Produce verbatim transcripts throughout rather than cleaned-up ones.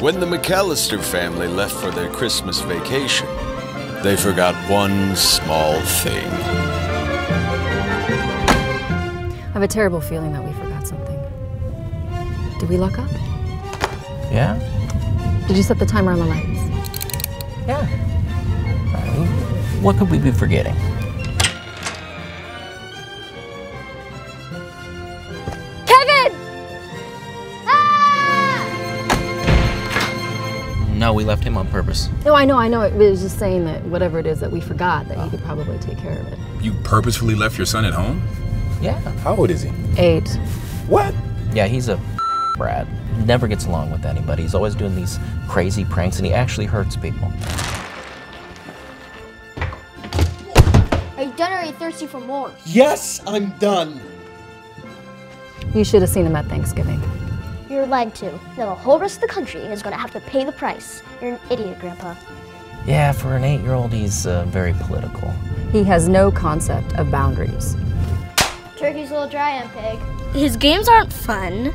When the McAlister family left for their Christmas vacation, they forgot one small thing. I have a terrible feeling that we forgot something. Did we lock up? Yeah. Did you set the timer on the lights? Yeah. What could we be forgetting? Kevin! Ah! No, we left him on purpose. No, I know, I know. It was just saying that whatever it is that we forgot, that he could probably take care of it. You purposefully left your son at home? Yeah. How old is he? Eight. What? Yeah, he's a brat. Never gets along with anybody. He's always doing these crazy pranks, and he actually hurts people. Are you done or are you thirsty for more? Yes, I'm done. You should have seen him at Thanksgiving. You're lied to. Now the whole rest of the country is going to have to pay the price. You're an idiot, Grandpa. Yeah, for an eight-year-old, he's uh, very political. He has no concept of boundaries. Turkey's a little dry on Pig. His games aren't fun.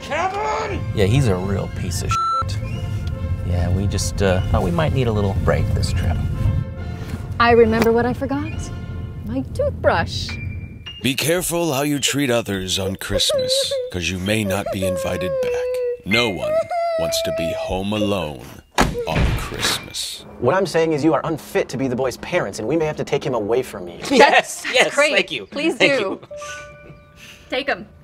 Kevin! Yeah, he's a real piece of shit. Yeah, we just uh, thought we might need a little break this trip. I remember what I forgot. My toothbrush. Be careful how you treat others on Christmas, because you may not be invited back. No one wants to be home alone on Christmas. What I'm saying is you are unfit to be the boy's parents, and we may have to take him away from you. Yes, yes, yes, great. Thank you. Please do. Thank you. Take him.